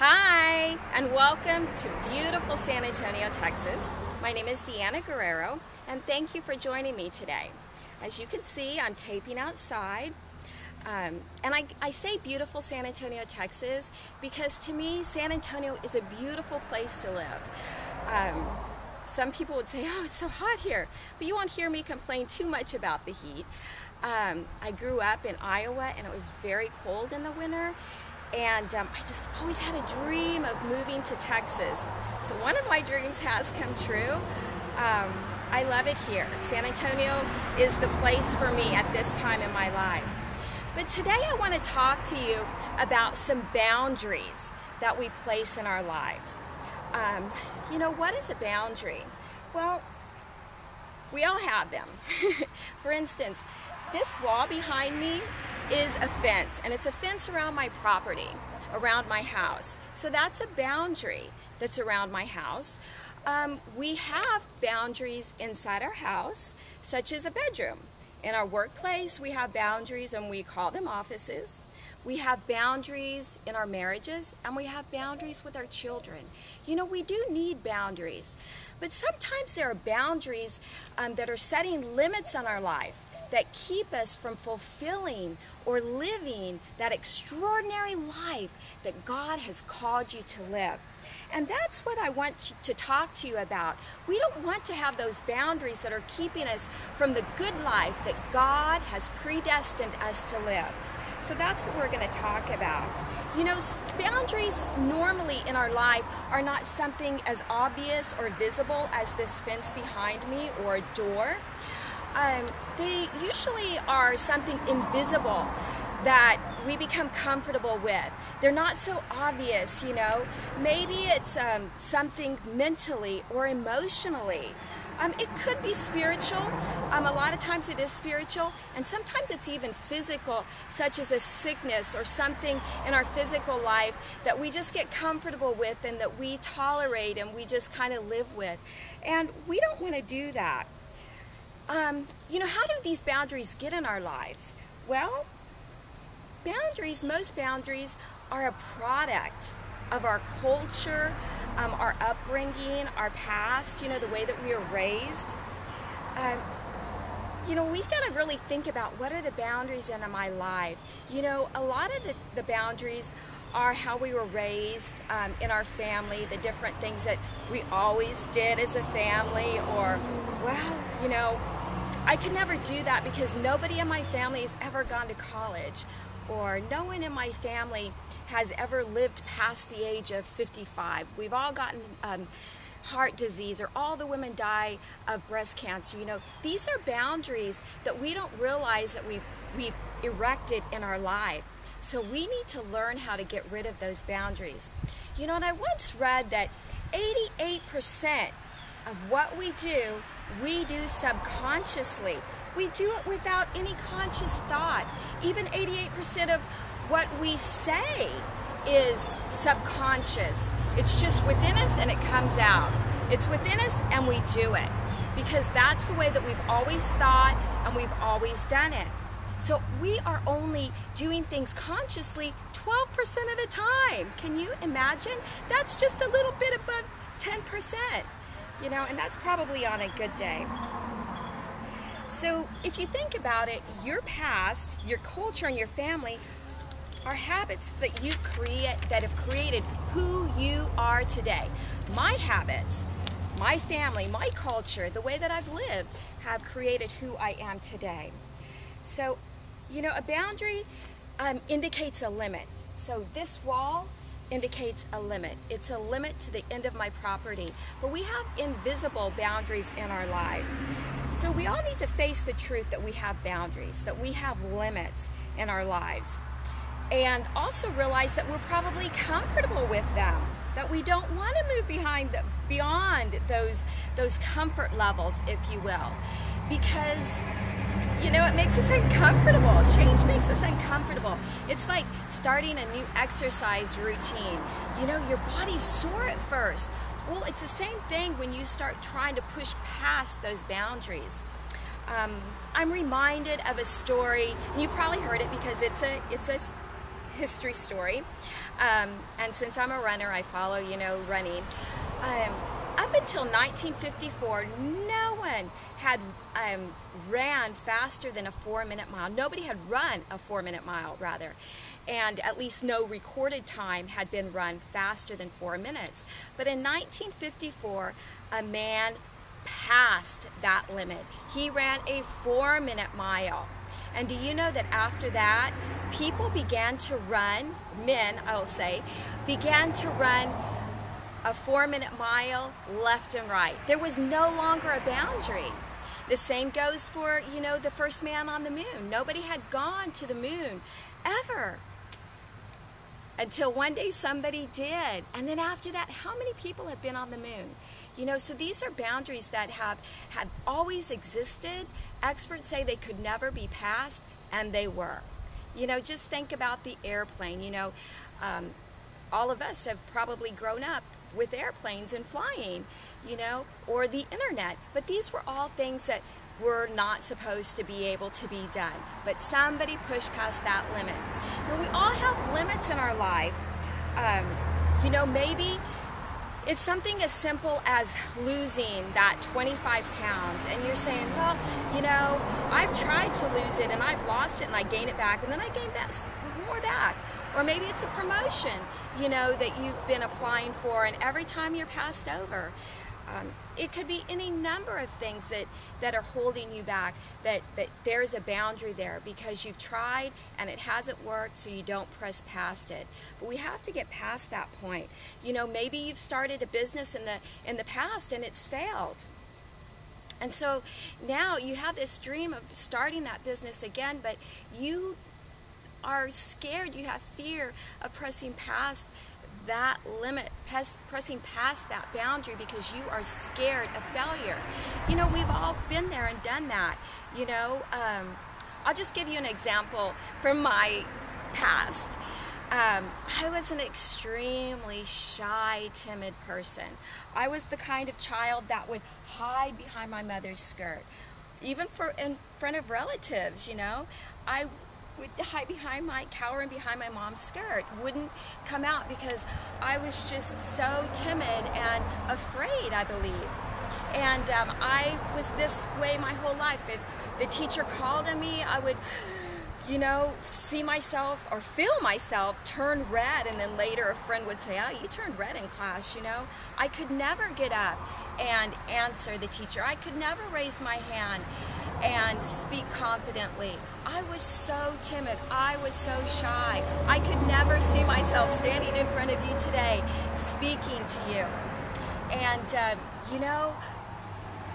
Hi, and welcome to beautiful San Antonio, Texas. My name is Deanna Guerrero, and thank you for joining me today. As you can see, I'm taping outside. And I say beautiful San Antonio, Texas, because to me, San Antonio is a beautiful place to live. Some people would say, oh, it's so hot here, but you won't hear me complain too much about the heat. I grew up in Iowa, and it was very cold in the winter, and I just always had a dream of moving to Texas. So one of my dreams has come true. I love it here. San Antonio is the place for me at this time in my life. But today I want to talk to you about some boundaries that we place in our lives. You know, what is a boundary? Well, we all have them. For instance, this wall behind me is a fence, and it's a fence around my property, around my house. So that's a boundary that's around my house. We have boundaries inside our house, such as a bedroom. In our workplace, we have boundaries, and we call them offices. We have boundaries in our marriages, and we have boundaries with our children. You know, we do need boundaries, but sometimes there are boundaries that are setting limits on our life that keep us from fulfilling or living that extraordinary life that God has called you to live. And that's what I want to talk to you about. We don't want to have those boundaries that are keeping us from the good life that God has predestined us to live. So that's what we're going to talk about. You know, boundaries normally in our life are not something as obvious or visible as this fence behind me or a door. They usually are something invisible that we become comfortable with. They're not so obvious, you know. Maybe it's something mentally or emotionally. It could be spiritual. A lot of times it is spiritual, and sometimes it's even physical, such as a sickness or something in our physical life that we just get comfortable with and that we tolerate and we just kind of live with. And we don't want to do that. You know, how do these boundaries get in our lives? Well, most boundaries are a product of our culture, our upbringing, our past, you know, the way that we were raised. You know, we've got to really think about what are the boundaries in my life. You know, a lot of the boundaries are how we were raised in our family, the different things that we always did as a family, or, well, you know, I could never do that because nobody in my family has ever gone to college, or no one in my family has ever lived past the age of 55. We've all gotten heart disease, or all the women die of breast cancer. You know, these are boundaries that we don't realize that we've erected in our life. So we need to learn how to get rid of those boundaries. You know, and I once read that 88% of what we do subconsciously. We do it without any conscious thought. Even 88% of what we say is subconscious. It's just within us and it comes out. It's within us and we do it because that's the way that we've always thought and we've always done it. So we are only doing things consciously 12% of the time. Can you imagine? That's just a little bit above 10%, you know, and that's probably on a good day. So if you think about it, your past, your culture, and your family are habits that have created who you are today. My habits, my family, my culture, the way that I've lived have created who I am today. So, you know, a boundary indicates a limit. So this wall indicates a limit. It's a limit to the end of my property. But we have invisible boundaries in our life. So we all need to face the truth that we have boundaries, that we have limits in our lives. And also realize that we're probably comfortable with them, that we don't want to move beyond those comfort levels, if you will. Because, you know, it makes us uncomfortable. Change makes us uncomfortable. It's like starting a new exercise routine. You know, your body's sore at first. Well, it's the same thing when you start trying to push past those boundaries. I'm reminded of a story, and you probably heard it because it's a history story, And since I'm a runner, I follow, you know, running. Up until 1954, no one had ran faster than a 4-minute mile. Nobody had run a 4-minute mile, rather. And at least no recorded time had been run faster than 4 minutes. But in 1954, a man passed that limit. He ran a 4-minute mile. And do you know that after that, people began to run, men, I'll say, began to run a 4-minute mile left and right. There was no longer a boundary. The same goes for, you know, the first man on the moon. Nobody had gone to the moon ever until one day somebody did. And then after that, how many people have been on the moon? You know, so these are boundaries that have always existed. Experts say they could never be passed, and they were. You know, just think about the airplane. You know, all of us have probably grown up with airplanes and flying, you know, or the internet. But these were all things that were not supposed to be able to be done. But somebody pushed past that limit. Now, we all have limits in our life. You know, maybe it's something as simple as losing that 25 pounds, and you're saying, well, you know, I've tried to lose it, and I've lost it, and I gain it back, and then I gain more back. Or maybe it's a promotion, you know, that you've been applying for, and every time you're passed over. It could be any number of things that are holding you back, that there's a boundary there because you've tried and it hasn't worked, so you don't press past it. But we have to get past that point. You know, maybe you've started a business in the past and it's failed. And so now you have this dream of starting that business again, but you are scared, you have fear of pressing past that limit, pressing past that boundary because you are scared of failure. You know, we've all been there and done that. You know, I'll just give you an example from my past. I was an extremely shy, timid person. I was the kind of child that would hide behind my mother's skirt, even in front of relatives. You know, I would hide behind cowering behind my mom's skirt, wouldn't come out because I was just so timid and afraid, I believe. And I was this way my whole life. If the teacher called on me, I would, you know, see myself or feel myself turn red, and then later a friend would say, oh, you turned red in class, you know. I could never get up and answer the teacher. I could never raise my hand and speak confidently. I was so timid. I was so shy. I could never see myself standing in front of you today speaking to you. And, you know,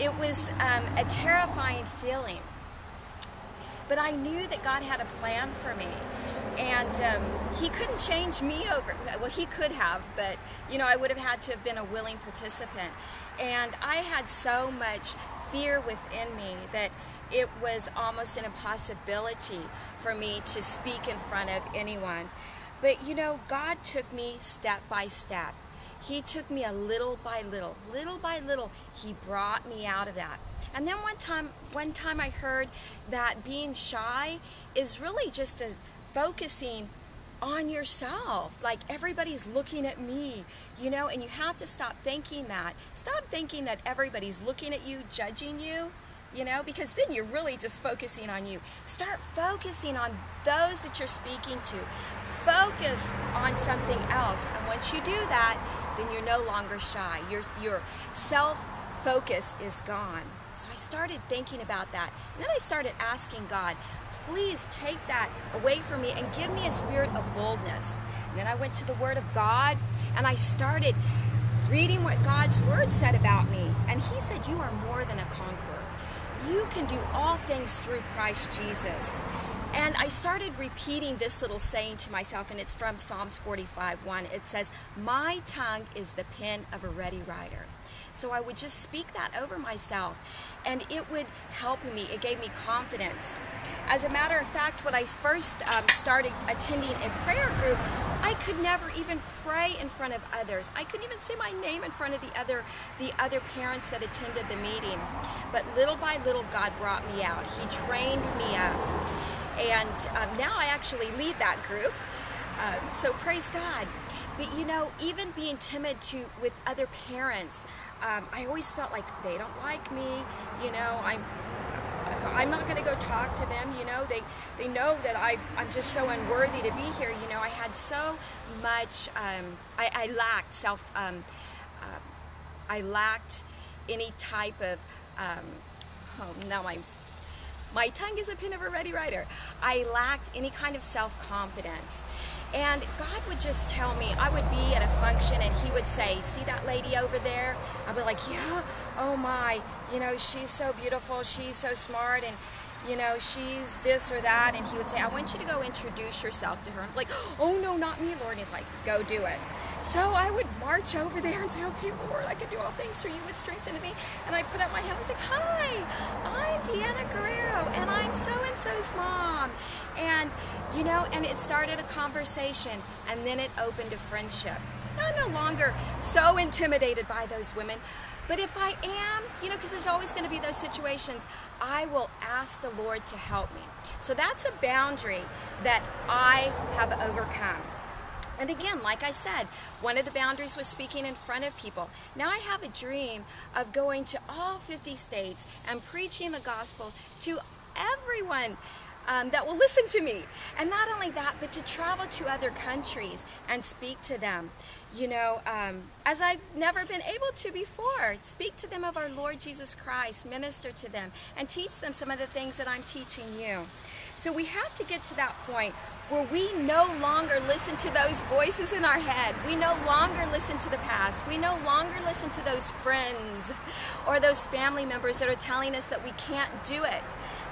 it was a terrifying feeling. But I knew that God had a plan for me. And He couldn't change me over. Well, He could have, but, you know, I would have had to have been a willing participant. And I had so much fear within me that it was almost an impossibility for me to speak in front of anyone. But you know, God took me step by step. He took me a little by little, He brought me out of that. And then one time I heard that being shy is really just focusing on yourself, like everybody's looking at me, you know, and you have to stop thinking that. Stop thinking that everybody's looking at you, judging you, you know, because then you're really just focusing on you. Start focusing on those that you're speaking to. Focus on something else, and once you do that, then you're no longer shy. Your self-focus is gone. So I started thinking about that, and then I started asking God, please take that away from me and give me a spirit of boldness. And then I went to the Word of God, and I started reading what God's Word said about me. And He said, you are more than a conqueror. You can do all things through Christ Jesus. And I started repeating this little saying to myself, and it's from Psalms 45.1. It says, my tongue is the pen of a ready writer. So I would just speak that over myself, and it would help me. It gave me confidence. As a matter of fact, when I first started attending a prayer group, I could never even pray in front of others. I couldn't even say my name in front of the other parents that attended the meeting. But little by little, God brought me out. He trained me up. And now I actually lead that group. So praise God. But you know, even being timid with other parents, I always felt like they don't like me. You know, I'm not going to go talk to them. You know, they know that I'm just so unworthy to be here. You know, I had so much. I lacked self. I lacked any type of. Oh, now my tongue is a pin of a ready writer. I lacked any kind of self-confidence. And God would just tell me, I would be at a function and he would say, see that lady over there? I'd be like, yeah, oh my, you know, she's so beautiful, she's so smart, and you know, she's this or that. And he would say, I want you to go introduce yourself to her. I'm like, oh no, not me, Lord. And he's like, go do it. So I would march over there and say, okay, Lord, I can do all things through you would strengthen me. And I put up my hand, I was like, hi, I'm Deanna Guerrero, and I'm so-and-so's mom. And, you know, and it started a conversation, and then it opened a friendship. Now, I'm no longer so intimidated by those women, but if I am, you know, because there's always going to be those situations, I will ask the Lord to help me. So that's a boundary that I have overcome. And again, like I said, one of the boundaries was speaking in front of people. Now I have a dream of going to all 50 states and preaching the gospel to everyone that will listen to me. And not only that, but to travel to other countries and speak to them. You know, as I've never been able to before, speak to them of our Lord Jesus Christ, minister to them, and teach them some of the things that I'm teaching you. So we have to get to that point where we no longer listen to those voices in our head. We no longer listen to the past. We no longer listen to those friends or those family members that are telling us that we can't do it,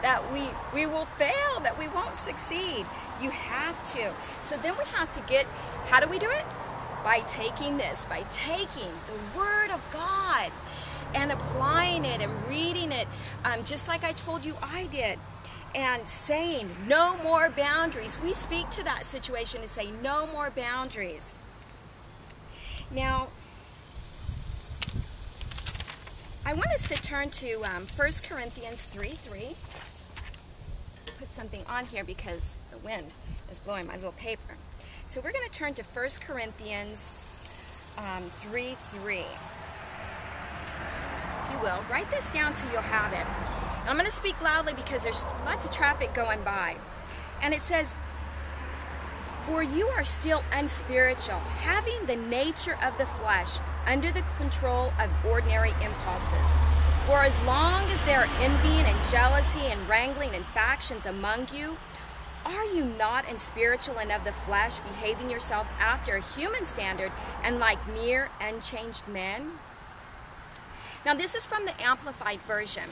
that we will fail, that we won't succeed. You have to. So then we have to get, how do we do it? By taking this, by taking the Word of God and applying it and reading it, just like I told you I did. And saying no more boundaries. We speak to that situation and say no more boundaries. Now, I want us to turn to 1 Corinthians 3:3. Put something on here because the wind is blowing my little paper. So we're going to turn to 1 Corinthians 3:3. If you will, write this down so you'll have it. I'm going to speak loudly because there's lots of traffic going by. And it says, for you are still unspiritual, having the nature of the flesh under the control of ordinary impulses. For as long as there are envying and jealousy and wrangling and factions among you, are you not unspiritual and of the flesh, behaving yourself after a human standard and like mere unchanged men? Now this is from the Amplified Version.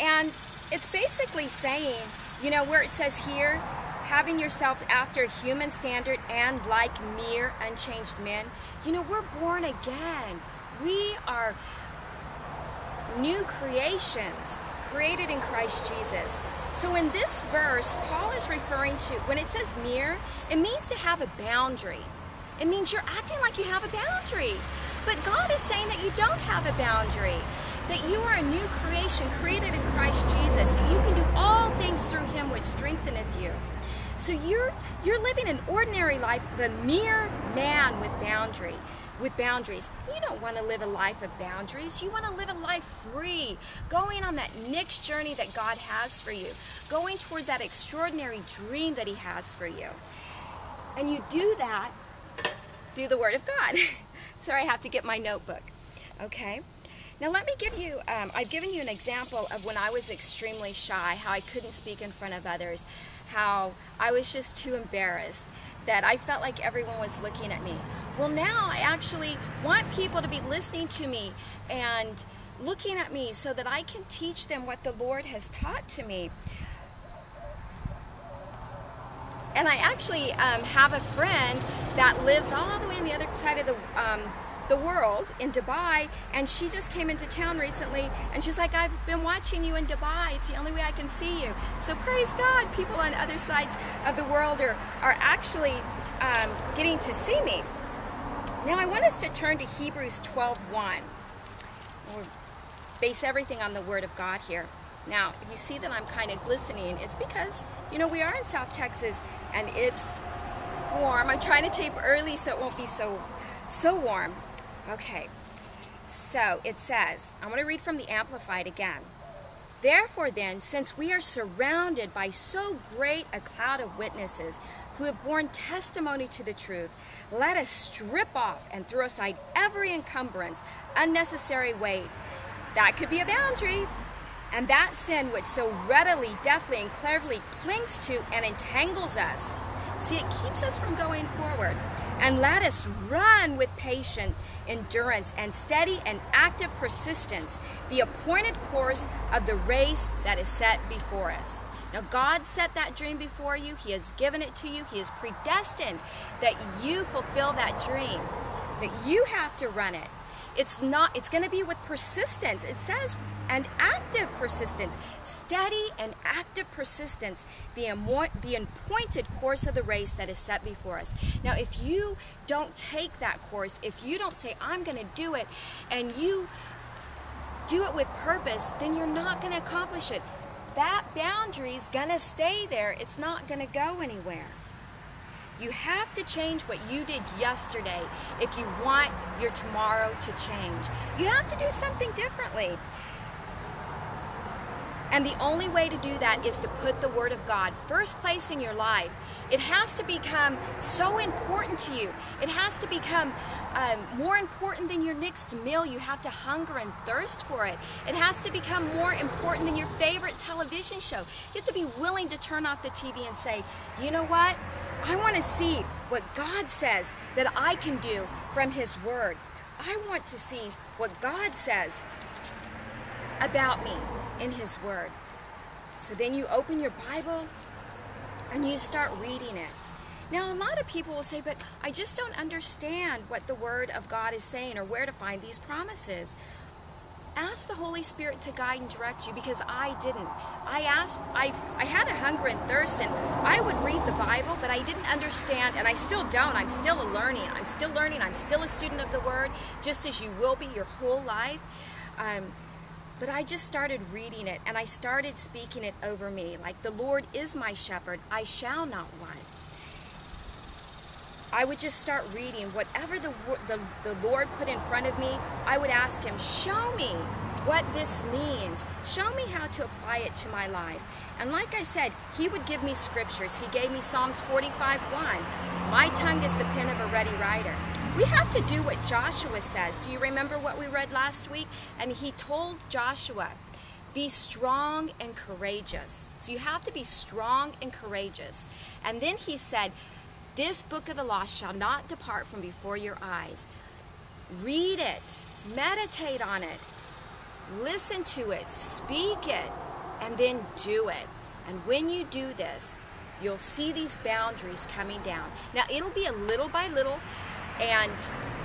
And it's basically saying, you know, where it says here, having yourselves after human standard and like mere unchanged men. You know, we're born again. We are new creations created in Christ Jesus. So in this verse, Paul is referring to, when it says mere, it means to have a boundary. It means you're acting like you have a boundary. But God is saying that you don't have a boundary, that you are a new creation created in Christ Jesus, that you can do all things through him which strengtheneth you. So you're living an ordinary life, the mere man with boundaries. You don't want to live a life of boundaries. You want to live a life free, going on that next journey that God has for you, going toward that extraordinary dream that he has for you. And you do that through the Word of God. Sorry, I have to get my notebook. Okay. Now let me give you, I've given you an example of when I was extremely shy, how I couldn't speak in front of others, how I was just too embarrassed, that I felt like everyone was looking at me. Well, now I actually want people to be listening to me and looking at me so that I can teach them what the Lord has taught to me. And I actually have a friend that lives all the way on the other side of the world in Dubai, and she just came into town recently, and she's like, I've been watching you in Dubai. It's the only way I can see you. So praise God, people on other sides of the world are actually getting to see me. Now I want us to turn to Hebrews 12:1. We'll base everything on the Word of God here. Now, if you see that I'm kind of glistening, it's because, you know, we are in South Texas, and it's warm. I'm trying to tape early so it won't be so warm. Okay, so it says, I'm going to read from the Amplified again. Therefore then, since we are surrounded by so great a cloud of witnesses who have borne testimony to the truth, let us strip off and throw aside every encumbrance, unnecessary weight. That could be a boundary. And that sin which so readily, deftly, and cleverly clings to and entangles us. See, it keeps us from going forward. And let us run with patient endurance and steady and active persistence the appointed course of the race that is set before us. Now, God set that dream before you. He has given it to you. He is predestined that you fulfill that dream, that you have to run it. It's going to be with persistence. It says, and active persistence, steady and active persistence, the appointed course of the race that is set before us. Now, if you don't take that course, if you don't say, I'm going to do it, and you do it with purpose, then you're not going to accomplish it. That boundary is going to stay there. It's not going to go anywhere. You have to change what you did yesterday if you want your tomorrow to change. You have to do something differently. And the only way to do that is to put the Word of God first place in your life. It has to become so important to you. It has to become more important than your next meal. You have to hunger and thirst for it. It has to become more important than your favorite television show. You have to be willing to turn off the TV and say, you know what? I want to see what God says that I can do from His Word. I want to see what God says about me in His Word. So then you open your Bible and you start reading it. Now, a lot of people will say, but I just don't understand what the Word of God is saying or where to find these promises. Ask the Holy Spirit to guide and direct you, because I didn't. I had a hunger and thirst, and I would read the Bible, but I didn't understand, and I still don't. I'm still learning. I'm still learning. I'm still a student of the Word, just as you will be your whole life. But I just started reading it, and I started speaking it over me, like, the Lord is my shepherd, I shall not want. I would just start reading whatever the Lord put in front of me. I would ask Him, show me what this means. Show me how to apply it to my life. And like I said, He would give me scriptures. He gave me Psalms 45.1. My tongue is the pen of a ready writer. We have to do what Joshua says. Do you remember what we read last week? And he told Joshua, be strong and courageous. So you have to be strong and courageous. And then he said, this book of the law shall not depart from before your eyes. Read it, meditate on it, listen to it, speak it, and then do it. And when you do this, you'll see these boundaries coming down. Now, it'll be a little by little, and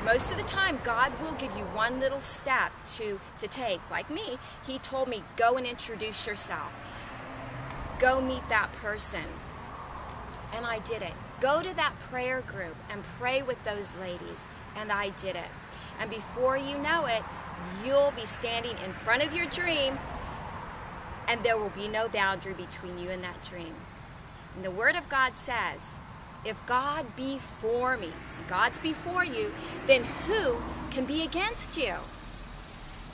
most of the time, God will give you one little step to take. Like me, He told me, go and introduce yourself. Go meet that person. And I did it. Go to that prayer group and pray with those ladies, and I did it. And before you know it, you'll be standing in front of your dream, and there will be no boundary between you and that dream. And the Word of God says, if God be for me, so God's before you, then who can be against you?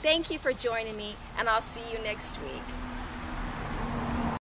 Thank you for joining me, and I'll see you next week.